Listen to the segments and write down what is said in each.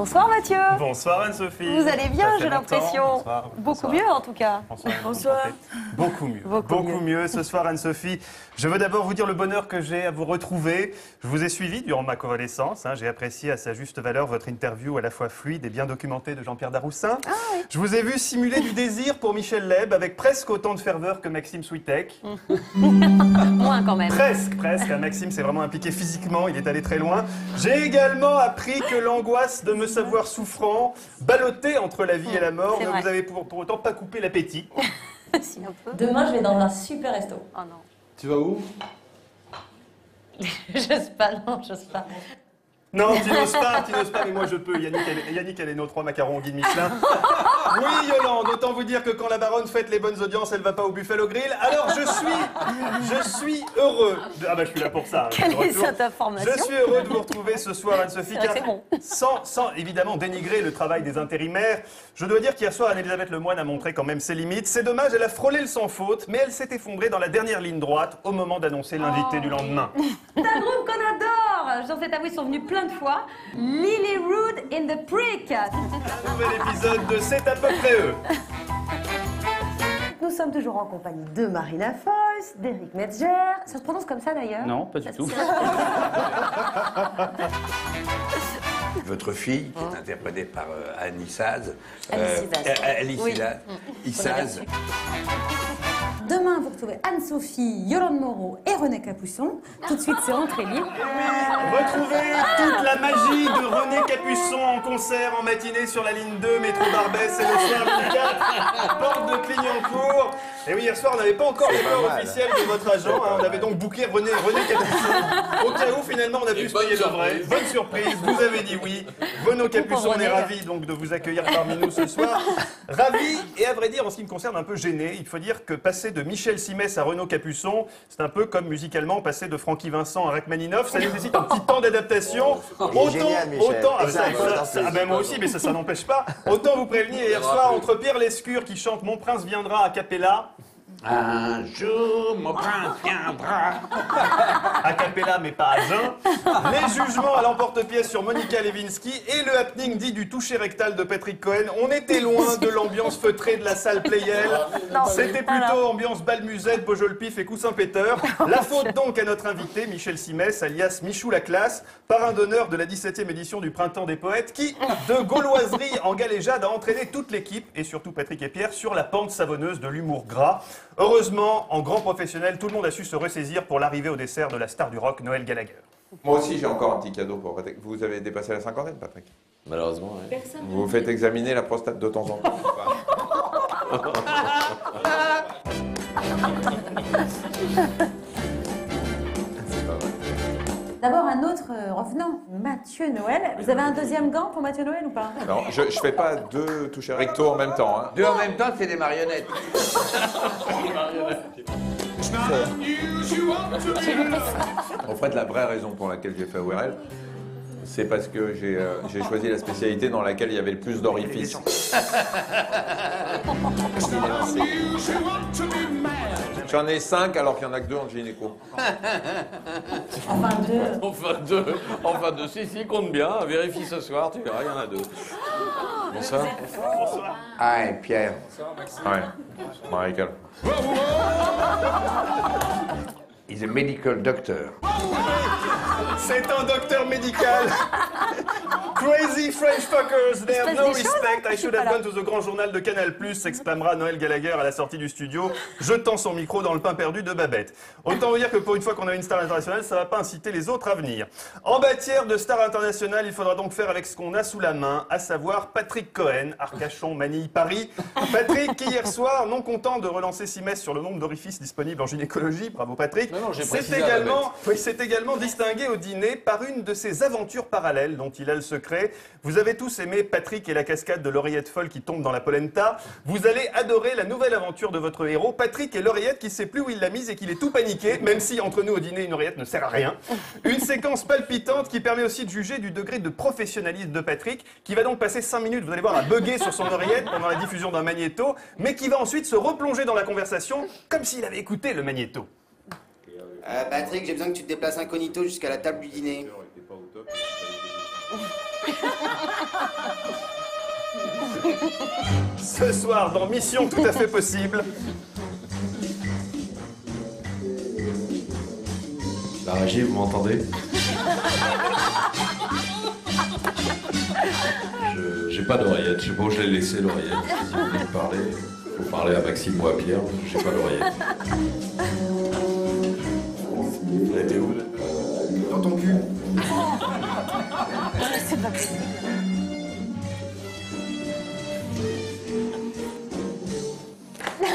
Bonsoir Mathieu. Bonsoir Anne-Sophie. Vous allez bien, j'ai l'impression. Beaucoup mieux en tout cas. Bonsoir. Beaucoup mieux. Beaucoup mieux ce soir Anne-Sophie. Je veux d'abord vous dire le bonheur que j'ai à vous retrouver. Je vous ai suivi durant ma convalescence. J'ai apprécié à sa juste valeur votre interview à la fois fluide et bien documentée de Jean-Pierre Darroussin. Ah, oui. Je vous ai vu simuler du désir pour Michel Leb avec presque autant de ferveur que Maxime Switek. Moins quand même. Presque, presque. Maxime s'est vraiment impliqué physiquement, il est allé très loin. J'ai également appris que l'angoisse de me savoir souffrant, ballotté entre la vie et la mort, ne vous avait pour autant pas coupé l'appétit. Si, un peu. Demain, je vais dans un super resto. Oh non. Tu vas où? J'ose pas, non, j'ose pas. Non, tu n'oses pas, mais moi je peux. Yannick, elle est nos 3 macarons au guide Michelin. Oui, Yolande, autant vous dire que quand la baronne fête les bonnes audiences, elle va pas au Buffalo Grill. Alors je suis heureux. Ah bah je suis là pour ça. Quelle est cette information ? Je suis heureux de vous retrouver ce soir, Anne-Sophie. Sans évidemment dénigrer le travail des intérimaires, je dois dire qu'hier soir, Anne-Élisabeth Lemoine a montré quand même ses limites. C'est dommage, elle a frôlé le sans faute, mais elle s'est effondrée dans la dernière ligne droite au moment d'annoncer l'invité du lendemain. C'est un groupe qu'on adore. Dans cet avou, ils sont venus plein de fois. Lily Rood in the Prick. Un nouvel épisode de C'est à peu près eux. Nous sommes toujours en compagnie de Marina Foss, d'Éric Metzger. Ça se prononce comme ça d'ailleurs? Non, pas du tout. Votre fille, qui est interprétée par Anne Issaz. Anne Issaz. Demain, vous retrouvez Anne-Sophie, Yolande Moreau et Renaud Capuçon. Tout de suite, c'est Entrée libre. Retrouvez toute la magie de Renaud Capuçon en concert en matinée sur la ligne 2, métro Barbès et le soir, porte de Clignancourt. Et oui, hier soir, on n'avait pas encore les noms officiels de votre agent. On avait donc booké Renaud Capuçon. Au cas où, finalement, on a pu se payer le vrai. Bonne surprise, vous avez dit oui. Renaud Capuçon, on est ravis donc de vous accueillir parmi nous ce soir. Ravis et à vrai dire, en ce qui me concerne, un peu gêné. Il faut dire que passer de Michel Cymes à Renaud Capuçon, c'est un peu comme musicalement passer de Francky Vincent à Rachmaninoff. Ça nécessite un petit temps d'adaptation. Moi aussi, mais ça n'empêche pas. Autant vous prévenir, hier soir, entre Pierre Lescure qui chante Mon prince viendra a cappella. Un jour, mon prince viendra. A cappella, mais pas à jeun. Les jugements à l'emporte-pièce sur Monica Lewinsky et le happening dit du toucher rectal de Patrick Cohen. On était loin de l'ambiance feutrée de la salle Pleyel. C'était plutôt ambiance balmusette, Beaujolpif et Coussin-Péteur. La faute donc à notre invité, Michel Cymes, alias Michou La Classe, parrain d'honneur de la 17e édition du Printemps des Poètes, qui, de gauloiserie en galéjade, a entraîné toute l'équipe, et surtout Patrick et Pierre, sur la pente savonneuse de l'humour gras. Heureusement, en grand professionnel, tout le monde a su se ressaisir pour l'arrivée au dessert de la star du rock, Noël Gallagher. Moi aussi, j'ai encore un petit cadeau pour Patrick. Vous avez dépassé la cinquantaine, Patrick. Malheureusement, oui. Vous vous faites examiner la prostate de temps en temps. D'abord, un autre revenant, Matthieu Noël. Vous avez un deuxième gant pour Matthieu Noël ou pas? Non, je ne fais pas 2 touches recto en même temps. Deux en même temps, c'est des marionnettes. En fait, la vraie raison pour laquelle j'ai fait ORL, c'est parce que j'ai choisi la spécialité dans laquelle il y avait le plus d'orifices. J'en ai 5 alors qu'il n'y en a que 2 en gynéco. Enfin deux. Si, compte bien. Vérifie ce soir, tu verras, il y en a 2. Bonsoir. Bonsoir. Ah, et Pierre. Bonsoir, Maxime. Ouais. Michael. He's a medical doctor. C'est un docteur médical. Crazy French fuckers, they have no respect. I should have gone to the grand journal de Canal+, s'exclamera Noël Gallagher à la sortie du studio, jetant son micro dans le pain perdu de Babette. Autant vous dire que pour une fois qu'on a une star internationale, ça ne va pas inciter les autres à venir. En matière de star internationale, il faudra donc faire avec ce qu'on a sous la main, à savoir Patrick Cohen, Arcachon, Manille, Paris. Patrick qui hier soir, non content de relancer Cymes sur le nombre d'orifices disponibles en gynécologie, bravo Patrick, s'est également distingué au dîner par une de ses aventures parallèles dont il a le secret. Vous avez tous aimé Patrick et la cascade de l'oreillette folle qui tombe dans la polenta. Vous allez adorer la nouvelle aventure de votre héros, Patrick et l'oreillette qui ne sait plus où il l'a mise et qu'il est tout paniqué, même si entre nous au dîner une oreillette ne sert à rien. Une séquence palpitante qui permet aussi de juger du degré de professionnalisme de Patrick, qui va donc passer 5 minutes, vous allez voir, à bugger sur son oreillette pendant la diffusion d'un magnéto, mais qui va ensuite se replonger dans la conversation comme s'il avait écouté le magnéto. Patrick, j'ai besoin que tu te déplaces incognito jusqu'à la table du dîner. Ce soir, dans Mission tout à fait possible... La régie, vous m'entendez? J'ai pas d'oreillette, je sais pas où je l'ai laissé l'oreillette. Si vous voulez parler, faut parler à Maxime ou à Pierre, j'ai pas l'oreillette. Elle était où? Dans ton cul. C'est pas possible.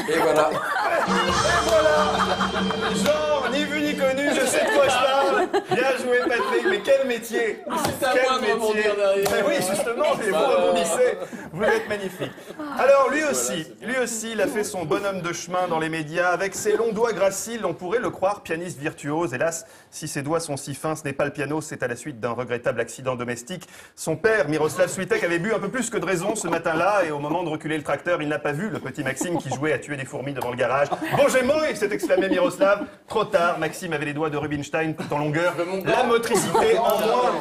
Et voilà. Et voilà. Genre, ni vu ni connu, je sais de quoi je parle. Bien joué, Patrick, mais quel métier. C'est à moi de rebondir derrière. Mais oui, justement, mais vous rebondissez. Vous êtes magnifique. Alors, lui aussi, il a fait son bonhomme de chemin dans les médias. Avec ses longs doigts graciles, on pourrait le croire pianiste virtuose. Hélas, si ses doigts sont si fins, ce n'est pas le piano, c'est à la suite d'un regrettable accident domestique. Son père, Miroslav Switek, avait bu un peu plus que de raison ce matin-là. Et au moment de reculer le tracteur, il n'a pas vu le petit Maxime qui jouait à tuer des fourmis devant le garage. « Bon, j'ai mouru !» s'est exclamé Miroslav. Trop tard, Maxime avait les doigts de Rubinstein tout en longueur. La motricité en moins.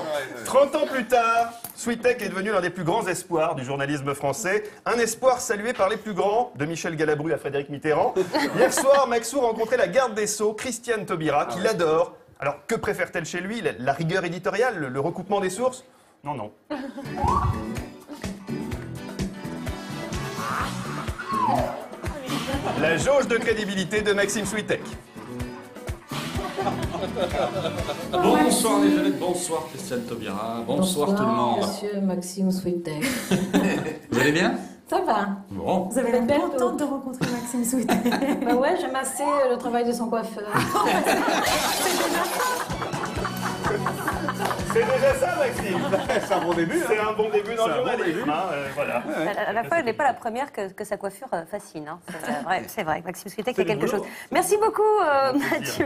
30 ans plus tard, Switek est devenu l'un des plus grands espoirs du journalisme français. Un espoir salué par les plus grands, de Michel Galabru à Frédéric Mitterrand. Hier soir, Maxou rencontrait la garde des Sceaux, Christiane Taubira, qui l'adore. Alors, que préfère-t-elle chez lui? La rigueur éditoriale? Le recoupement des sources? Non, non. La jauge de crédibilité de Maxime Switek. Bonsoir les jeunes, bonsoir Christiane Taubira, bonsoir tout le monde. Monsieur Maxime Switek. Vous allez bien? Ça va. Bon. Vous avez l'air bien contente de rencontrer Maxime Switek. Bah ouais, j'aime assez le travail de son coiffeur. C'est déjà ça, Maxime. C'est un bon début. C'est un bon début dans le journalisme. Voilà. À la fois, je n'ai pas la première que sa coiffure fascine. Hein. C'est vrai, Maxime Switek, il y a quelque chose. Merci beaucoup, Mathieu.